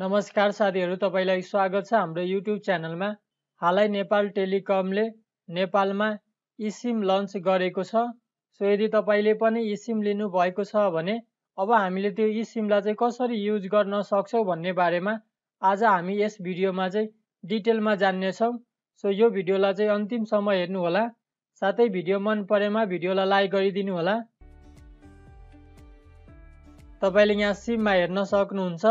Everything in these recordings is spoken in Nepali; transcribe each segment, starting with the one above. नमस्कार साथीहरु, तपाईलाई स्वागत छ हाम्रो YouTube च्यानलमा। हालै नेपाल टेलिकमले नेपालमा eSIM लन्च गरेको छ। सो यदि तपाईले पनि eSIM लिनु भएको छ भने अब हामीले त्यो eSIM लाई चाहिँ कसरी युज गर्न सक्छौ भन्ने बारेमा आज हामी यस भिडियोमा चाहिँ डिटेलमा जान्ने छौं। सो यो भिडियोलाई चाहिँ अन्तिमसम्म हेर्नु होला। साथै भिडियो मन परेमा भिडियोलाई लाइक गरिदिनु होला। तपाईले यहाँ सिममा हेर्न सक्नुहुन्छ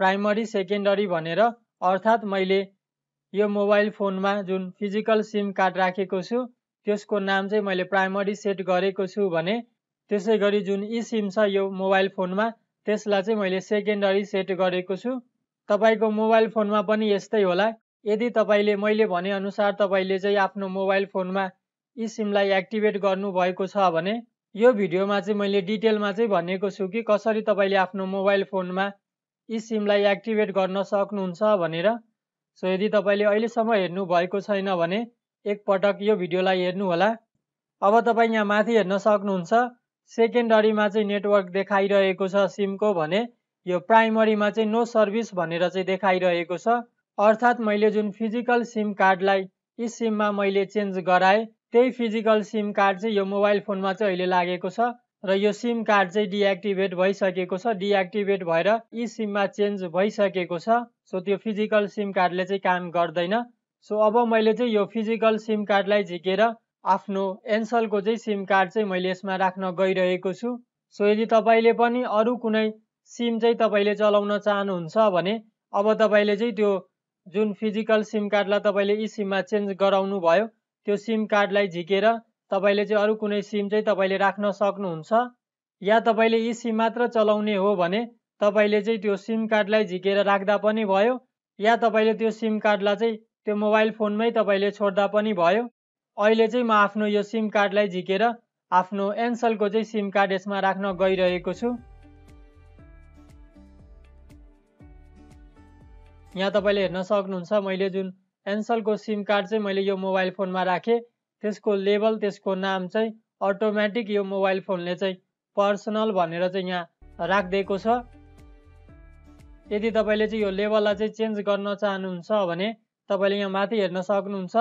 प्राइमरी सेकेन्डरी भनेर, अर्थात मैले यो मोबाइल फोनमा जुन फिजिकल सिम कार्ड राखेको छु त्यसको नाम चाहिँ मैले प्राइमरी सेट गरेको छु भने, त्यसै गरी जुन eSIM छ यो मोबाइल फोनमा त्यसलाई चाहिँ मैले सेकेन्डरी सेट गरेको छु। तपाईको मोबाइल फोनमा पनि यस्तै होला। यदि तपाईले मैले भने अनुसार तपाईले चाहिँ आफ्नो मोबाइल फोनमा eSIM लाई एक्टिभेट गर्नु भएको छ भने यो भिडियोमा चाहिँ मैले डिटेलमा चाहिँ भनेको छु कि कसरी तपाईले आफ्नो मोबाइल फोनमा eSIM लाई एक्टिभेट गर्न सक्नुहुन्छ भनेर। सो यदि तपाईले अहिलेसम्म हेर्नु भएको छैन भने एकपटक यो भिडियोलाई हेर्नु होला। अब तपाई यहाँ माथि हेर्न सक्नुहुन्छ सेकेन्डरीमा चाहिँ नेटवर्क देखाइरहेको छ सिमको भने, यो प्राइमरीमा चाहिँ नो सर्भिस भनेर चाहिँ देखाइरहेको छ। अर्थात् मैले जुन फिजिकल सिम कार्डलाई eSIM मा मैले चेन्ज गराए त्यही फिजिकल सिम कार्ड चाहिँ यो मोबाइल फोनमा चाहिँ अहिले लागेको छ र यो सिम कार्ड चाहिँ डिएक्टिभेट भइसकेको छ, डिएक्टिभेट भएर eSIM मा चेन्ज भइसकेको छ। सो त्यो फिजिकल सिम कार्डले चाहिँ काम गर्दैन। सो अब मैले चाहिँ यो फिजिकल सिम कार्डलाई झिकेर आफ्नो एनसलको चाहिँ सिम कार्ड चाहिँ मैले यसमा राख्न गइरहेको छु। सो यदि तपाईले पनि अरू कुनै सिम चाहिँ तपाईले चलाउन चाहनुहुन्छ भने अब तपाईले चाहिँ त्यो जुन फिजिकल सिम कार्डलाई तपाईले eSIM मा चेन्ज गराउनु भयो त्यो सिम कार्डलाई झिकेर तपाईले चाहिँ अरू कुनै सिम चाहिँ तपाईले राख्न सक्नुहुन्छ। या तपाईले eSIM मात्र चलाउने हो भने तपाईले चाहिँ त्यो सिम कार्डलाई झिकेर राख्दा पनि भयो, या तपाईले त्यो सिम कार्डलाई चाहिँ त्यो मोबाइल फोनमै तपाईले छोड्दा पनि भयो। अहिले चाहिँ म आफ्नो यो सिम कार्डलाई झिकेर आफ्नो एनसलको चाहिँ सिम कार्ड यसमा राख्न गइरहेको छु। यहाँ तपाईले हेर्न सक्नुहुन्छ मैले जुन एनसलको सिम कार्ड चाहिँ मैले यो मोबाइल फोनमा राखेँ, त्यसको लेबल त्यसको नाम चाहिँ अटोमेटिक यो मोबाइल फोनले चाहिँ पर्सनल भनेर चाहिँ यहाँ राखिदिएको छ। यदि तपाईले चाहिँ यो लेबललाई चाहिँ चेन्ज गर्न चाहनुहुन्छ भने तपाईले यहाँ माथि हेर्न सक्नुहुन्छ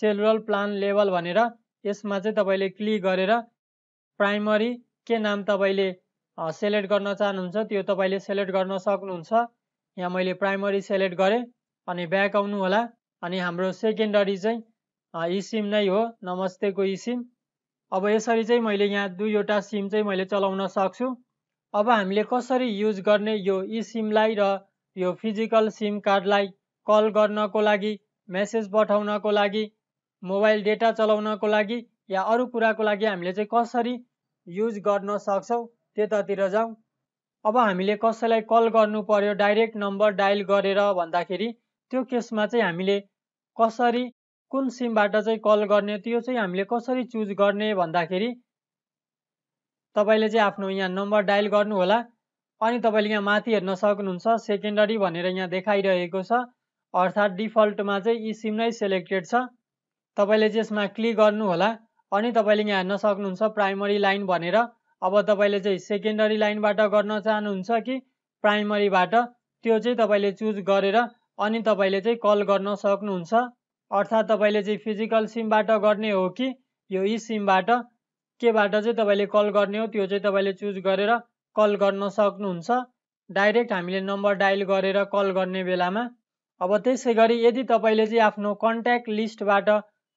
सेलुलर प्लान लेबल भनेर, यसमा चाहिँ तपाईले क्लिक गरेर प्राइमरी के नाम तपाईले सेलेक्ट गर्न चाहनुहुन्छ त्यो तपाईले सेलेक्ट गर्न सक्नुहुन्छ। यहाँ मैले प्राइमरी सेलेक्ट गरेँ अनि ब्याक आउनु होला। अनि हाम्रो सेकेन्डरी चाहिँ eSIM नै हो, नमस्तेको eSIM। अब यसरी चाहिँ मैले यहाँ दुईवटा सिम चाहिँ मैले चलाउन सक्छु। अब हामीले कसरी युज गर्ने यो eSIM लाई र यो फिजिकल सिम कार्डलाई कल गर्नको लागि, मेसेज पठाउनको लागि, मोबाइल डेटा चलाउनको लागि या अरू कुराको लागि हामीले चाहिँ कसरी युज गर्न सक्छौं त्यतातिर जाउँ। अब हामीले कसैलाई कल गर्नु पर्यो डाइरेक्ट नम्बर डायल गरेर भन्दाखेरि त्यो केसमा चाहिँ हामीले कसरी कुन सिमबाट चाहिँ कल गर्ने त्यो चाहिँ हामीले कसरी चुज गर्ने भन्दाखेरि तपाईले चाहिँ आफ्नो यहाँ नम्बर डायल गर्नु होला। अनि तपाईले यहाँ माथि हेर्न सक्नुहुन्छ सेकेन्डरी भनेर यहाँ देखाइरहेको छ, अर्थात् डिफल्टमा चाहिँ eSIM नै सेलेक्टेड छ। तपाईले चाहिँ यसमा क्लिक गर्नु होला। अनि तपाईले यहाँ हेर्न सक्नुहुन्छ प्राइमरी लाइन भनेर। अब तपाईले चाहिँ सेकेन्डरी लाइनबाट गर्न चाहनुहुन्छ कि प्राइमरीबाट त्यो चाहिँ तपाईले चुज गरेर अनि तपाईले चाहिँ कल गर्न सक्नुहुन्छ। अर्थात् तपाईले चाहिँ फिजिकल सिमबाट गर्ने हो कि यो eSIM बाट केबाट चाहिँ तपाईले कल गर्ने हो त्यो चाहिँ तपाईले चुज गरेर कल गर्न सक्नुहुन्छ। डाइरेक्ट हामीले नम्बर डायल गरेर कल गर्ने बेलामा। अब त्यसै गरी यदि तपाईले चाहिँ आफ्नो कन्ट्याक्ट लिस्टबाट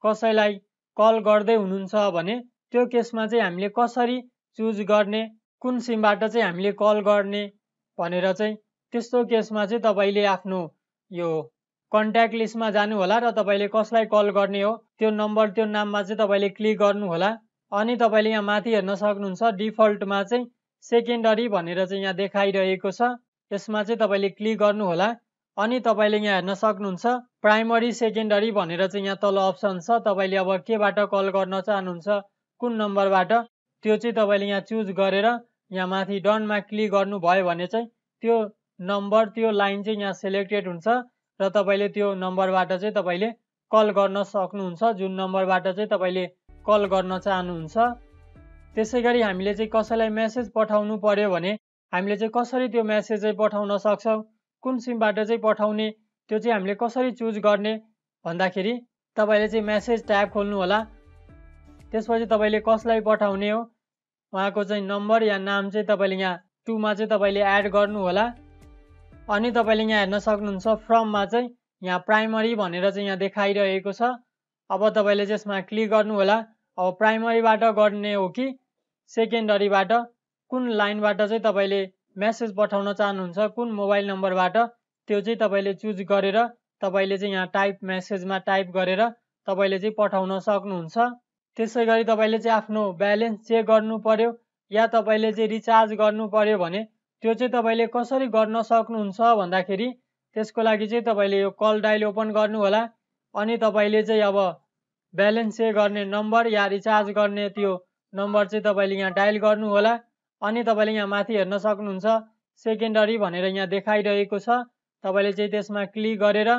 कसैलाई कल गर्दै हुनुहुन्छ भने त्यो केसमा चाहिँ हामीले कसरी चुज गर्ने, कुन सिमबाट चाहिँ हामीले कल गर्ने भनेर चाहिँ त्यस्तो केसमा चाहिँ तपाईँले आफ्नो यो कन्ट्याक्ट लिस्टमा जानु होला र तपाईले कसलाई कल गर्ने हो त्यो नम्बर त्यो नाममा चाहिँ तपाईले क्लिक गर्नु होला। अनि तपाईले यहाँ माथि हेर्न सक्नुहुन्छ डिफल्टमा चाहिँ सेकेन्डरी भनेर चाहिँ यहाँ देखाइरहेको छ, यसमा चाहिँ तपाईले क्लिक गर्नु होला। अनि तपाईले यहाँ हेर्न सक्नुहुन्छ प्राइमरी सेकेन्डरी भनेर चाहिँ यहाँ तल अप्सन छ, तपाईले अब केबाट कल गर्न चाहनुहुन्छ कुन नम्बरबाट त्यो चाहिँ तपाईले यहाँ चुज गरेर यहाँ माथि डनमा क्लिक गर्नुभयो भने चाहिँ त्यो नम्बर त्यो लाइन चाहिँ यहाँ सेलेक्टेड हुन्छ र तपाईले त्यो नम्बरबाट चाहिँ तपाईले कल गर्न सक्नुहुन्छ जुन नम्बरबाट चाहिँ तपाईले कल गर्न चाहनुहुन्छ। त्यसै गरी हामीले चाहिँ कसैलाई मेसेज पठाउनु पर्यो भने हामीले चाहिँ कसरी त्यो मेसेज चाहिँ पठाउन सक्छौँ, कुन सिमबाट चाहिँ पठाउने त्यो चाहिँ हामीले कसरी चुज गर्ने भन्दाखेरि तपाईले चाहिँ मेसेज ट्याब खोल्नु होला। त्यसपछि तपाईले कसलाई पठाउने हो उहाँको चाहिँ नम्बर या नाम चाहिँ तपाईले यहाँ 2 मा चाहिँ तपाईले एड गर्नु होला। अनि तपाईले यहाँ हेर्न सक्नुहुन्छ फ्रम मा चाहिँ यहाँ प्राइमरी भनेर चाहिँ यहाँ देखाइरहेको छ। अब तपाईले यसमा क्लिक गर्नु होला। अब प्राइमरीबाट गर्ने हो कि सेकेन्डरीबाट, कुन लाइनबाट चाहिँ तपाईले मेसेज पठाउन चाहनुहुन्छ, कुन मोबाइल नम्बरबाट, त्यो चाहिँ तपाईले चुज गरेर तपाईले चाहिँ यहाँ टाइप मेसेजमा टाइप गरेर तपाईले चाहिँ पठाउन सक्नुहुन्छ। त्यसैगरी तपाईले चाहिँ आफ्नो ब्यालेन्स चेक गर्नु पर्यो या तपाईले चाहिँ रिचार्ज गर्नु पर्यो भने त्यो चाहिँ तपाईले कसरी गर्न सक्नुहुन्छ भन्दाखेरि त्यसको लागि चाहिँ तपाईले यो कल डायल ओपन गर्नु होला। अनि तपाईले चाहिँ अब ब्यालेन्स चेक गर्ने नम्बर या रिचार्ज गर्ने त्यो नम्बर चाहिँ तपाईले यहाँ डायल गर्नु होला। अनि तपाईले यहाँ माथि हेर्न सक्नुहुन्छ सेकेन्डरी भनेर यहाँ देखाइरहेको छ। तपाईले चाहिँ त्यसमा क्लिक गरेर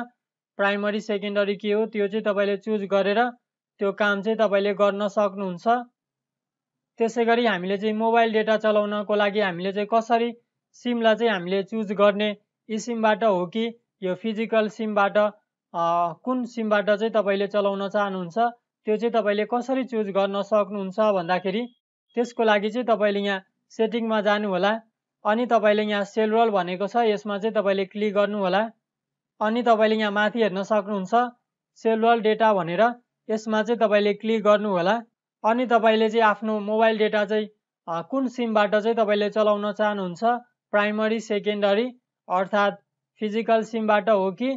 प्राइमरी सेकेन्डरी के हो त्यो चाहिँ तपाईले चुज गरेर त्यो काम चाहिँ तपाईले गर्न सक्नुहुन्छ। त्यसैगरी हामीले चाहिँ मोबाइल डेटा चलाउनको लागि हामीले चाहिँ कसरी सिमलाई चाहिँ हामीले चुज गर्ने, eSIM बाट हो कि यो फिजिकल सिमबाट, कुन सिमबाट चाहिँ तपाईले चलाउन चाहनुहुन्छ त्यो चाहिँ तपाईले कसरी चुज गर्न सक्नुहुन्छ भन्दाखेरि त्यसको लागि चाहिँ तपाईले यहाँ सेटिङमा जानु होला। अनि तपाईले यहाँ सेलरोल भनेको छ यसमा चाहिँ तपाईले क्लिक गर्नु होला। अनि तपाईले यहाँ माथि हेर्न सक्नुहुन्छ सेलरोल डेटा भनेर यसमा चाहिँ तपाईले क्लिक गर्नु होला। अनि तपाईले चाहिँ आफ्नो मोबाइल डेटा चाहिँ कुन सिमबाट चाहिँ तपाईले चलाउन चाहनुहुन्छ, प्राइमरी सेकेन्डरी अर्थात् फिजिकल सिमबाट हो कि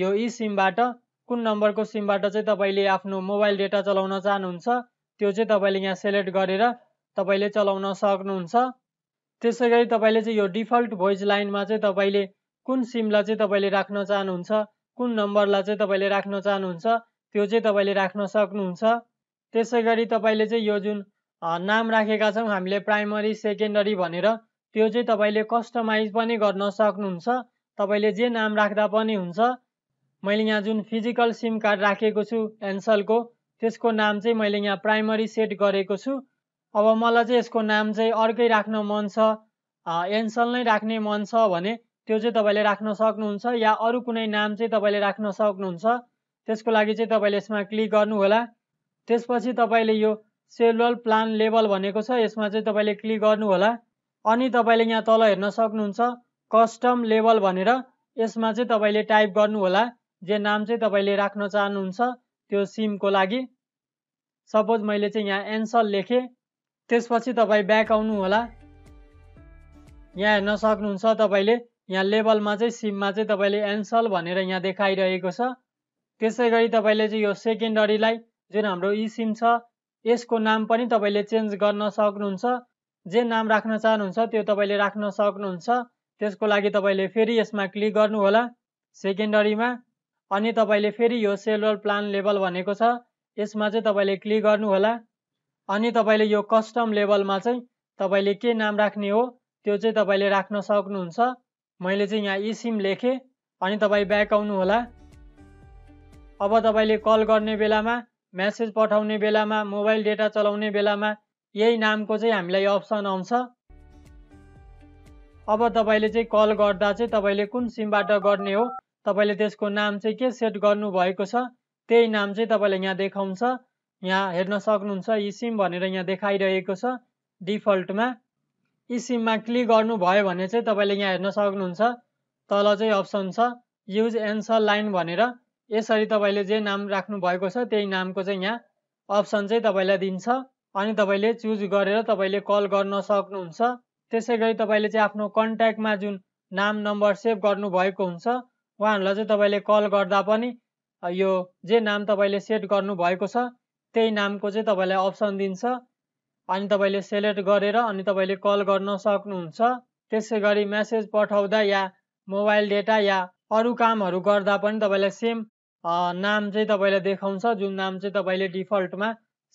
यो eSIM बाट, कुन नम्बरको सिमबाट चाहिँ तपाईले आफ्नो मोबाइल डेटा चलाउन चाहनुहुन्छ त्यो चाहिँ तपाईले यहाँ सेलेक्ट गरेर तपाईले चलाउन सक्नुहुन्छ। त्यसैगरी तपाईले चाहिँ यो डिफल्ट भोइस लाइनमा चाहिँ तपाईले कुन सिमलाई चाहिँ तपाईले राख्न चाहनुहुन्छ, कुन नम्बरलाई चाहिँ तपाईले राख्न चाहनुहुन्छ त्यो चाहिँ तपाईले राख्न सक्नुहुन्छ। त्यसैगरी तपाईले चाहिँ यो जुन नाम राखेका छौँ हामीले प्राइमरी सेकेन्डरी भनेर त्यो चाहिँ तपाईले कस्टमाइज पनि गर्न सक्नुहुन्छ। तपाईले जे नाम राख्दा पनि हुन्छ। मैले यहाँ जुन फिजिकल सिम कार्ड राखेको छु एनसलको त्यसको नाम चाहिँ मैले यहाँ प्राइमरी सेट गरेको छु। अब मलाई चाहिँ यसको नाम चाहिँ अर्कै राख्न मन छ, एनसल नै राख्ने मन छ भने त्यो चाहिँ तपाईले राख्न सक्नुहुन्छ या अरू कुनै नाम चाहिँ तपाईले राख्न सक्नुहुन्छ। त्यसको लागि चाहिँ तपाईले यसमा क्लिक गर्नु होला। त्यसपछि तपाईले यो सेलुलर प्लान लेभल भनेको छ यसमा चाहिँ तपाईले क्लिक गर्नु होला। अनि तपाईले यहाँ तल हेर्न सक्नुहुन्छ कस्टम लेभल भनेर यसमा चाहिँ तपाईले टाइप गर्नु होला जे नाम चाहिँ तपाईले राख्न चाहनुहुन्छ त्यो सिमको लागि। सपोज मैले चाहिँ यहाँ एनसल लेखेँ। त्यसपछि तपाई ब्याक आउनु होला। यहाँ हेर्न सक्नुहुन्छ तपाईले यहाँ लेभलमा चाहिँ सिममा चाहिँ तपाईले एनसल भनेर यहाँ देखाइरहेको छ। त्यसैगरी तपाईले चाहिँ यो सेकेन्डरीलाई जुन हाम्रो eSIM छ यसको नाम पनि तपाईले चेन्ज गर्न सक्नुहुन्छ। जे नाम राख्न चाहनुहुन्छ त्यो तपाईले राख्न सक्नुहुन्छ। त्यसको लागि तपाईले फेरि यसमा क्लिक गर्नु होला सेकेन्डरीमा। अनि तपाईले फेरि यो सेलुलर प्लान लेभल भनेको छ यसमा चाहिँ तपाईले क्लिक गर्नु होला। अनि तपाईले यो कस्टम लेभलमा चाहिँ तपाईले के नाम राख्ने हो त्यो चाहिँ तपाईले राख्न सक्नुहुन्छ। मैले चाहिँ यहाँ eSIM लेखेँ। अनि तपाईँ ब्याक आउनु होला। अब तपाईले कल गर्ने बेलामा, मेसेज पठाउने बेलामा, मोबाइल डेटा चलाउने बेलामा यही नामको चाहिँ हामीलाई अप्सन आउँछ। अब तपाईले चाहिँ कल गर्दा चाहिँ तपाईले कुन सिमबाट गर्ने हो तपाईले त्यसको नाम चाहिँ के सेट गर्नुभएको छ त्यही नाम चाहिँ तपाईँलाई यहाँ देखाउँछ। यहाँ हेर्न सक्नुहुन्छ eSIM भनेर यहाँ देखाइरहेको छ डिफल्टमा। eSIM मा क्लिक गर्नुभयो भने चाहिँ तपाईले यहाँ हेर्न सक्नुहुन्छ तल चाहिँ अप्सन छ युज एनसल लाइन भनेर। यसरी तपाईले जे नाम राख्नु भएको छ त्यही नामको चाहिँ यहाँ अप्सन चाहिँ तपाईलाई दिन्छ। अनि तपाईले चुज गरेर तपाईले कल गर्न सक्नुहुन्छ। त्यसैगरी तपाईले चाहिँ आफ्नो कन्ट्याक्टमा जुन नाम नम्बर सेभ गर्नुभएको हुन्छ उहाँहरूलाई चाहिँ तपाईँले कल गर्दा पनि यो जे नाम तपाईँले सेट गर्नुभएको छ त्यही नामको चाहिँ तपाईलाई अप्सन दिन्छ। अनि तपाईले सेलेक्ट गरेर अनि तपाईले कल गर्न सक्नुहुन्छ। त्यसैगरी मेसेज पठाउँदा या मोबाइल डेटा या अरू कामहरू गर्दा पनि तपाईलाई सेम नाम चाहिँ तपाईलाई देखाउँछ जुन नाम चाहिँ तपाईले डिफल्टमा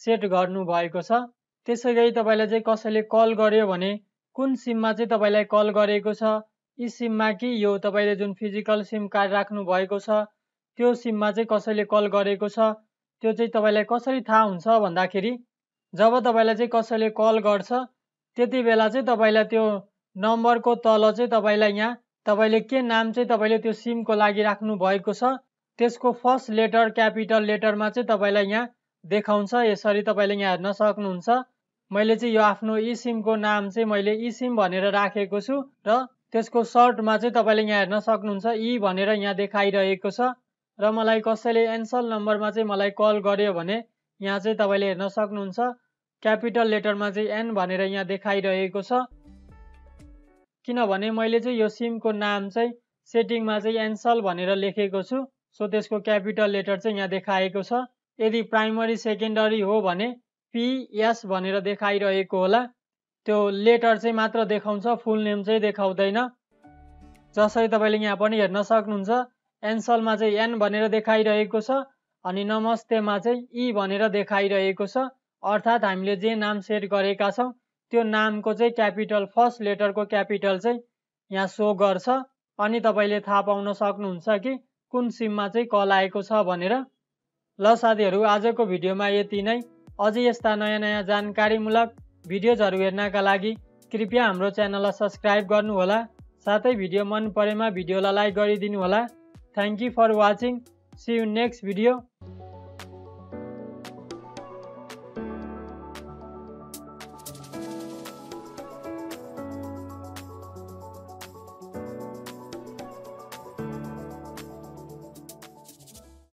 सेट गर्नुभएको छ। त्यसैगरी तपाईँलाई चाहिँ कसैले कल गर्यो भने कुन सिममा चाहिँ तपाईँलाई कल गरेको छ, eSIM मा कि यो तपाईँले जुन फिजिकल सिम कार्ड राख्नु भएको छ त्यो सिममा चाहिँ कसैले कल गरेको छ त्यो चाहिँ तपाईलाई कसरी थाहा हुन्छ भन्दाखेरि जब तपाईलाई चाहिँ कसैले कल गर्छ त्यति बेला चाहिँ तपाईँलाई त्यो नम्बरको तल चाहिँ तपाईँलाई यहाँ तपाईले के नाम चाहिँ तपाईले त्यो सिम को लागि राख्नु भएको छ त्यसको फर्स्ट लेटर क्यापिटल लेटर मा चाहिँ तपाईलाई यहाँ देखाउँछ। यसरी तपाईले यहाँ हेर्न सक्नुहुन्छ। मैले चाहिँ यो आफ्नो ई सिम को नाम चाहिँ मैले ई सिम भनेर राखेको छु र त्यसको सर्ट मा चाहिँ तपाईले यहाँ हेर्न सक्नुहुन्छ ई भनेर यहाँ देखाइरहेको छ। र मलाई कसैले एनसल नम्बर मा चाहिँ मलाई कल गर्यो भने यहाँ चाहिँ तपाईले हेर्न सक्नुहुन्छ क्यापिटल लेटर मा चाहिँ एन भनेर यहाँ देखाइरहेको छ। किनभने मैले चाहिँ यो सिम को नाम चाहिँ सेटिङमा चाहिँ एनसल भनेर लेखेको छु सो त्यसको क्यापिटल लेटर चाहिँ यहाँ देखाएको छ। यदि प्राइमरी सेकेन्डरी हो भने पीएस भनेर देखाइरहेको होला। त्यो लेटर चाहिँ मात्र देखाउँछ, फुल नेम चाहिँ देखाउँदैन। जसरी तपाईले यहाँ पनि हेर्न सक्नुहुन्छ एनसलमा चाहिँ एन भनेर देखाइरहेको छ अनि नमस्तेमा चाहिँ ई भनेर देखाइरहेको छ। अर्थात् हामीले जे नाम सेट गरेका छौं त्यो नामको चाहिँ क्यापिटल फर्स्ट लेटरको क्यापिटल चाहिँ यहाँ शो गर्छ। अनि तपाईले थाहा पाउन सक्नुहुन्छ कि कुन सिममा चाहिँ कल आएको छ भनेर। ल साथीहरू, आजको भिडियोमा यति नै। अझै यस्ता नयाँ नयाँ जानकारीमूलक भिडियोजहरु हेर्नका लागि कृपया हाम्रो च्यानललाई सब्स्क्राइब गर्नुहोला। साथै भिडियो मन परेमा भिडियोलाई लाइक गरिदिनु होला। Thank you for watching. See you next video.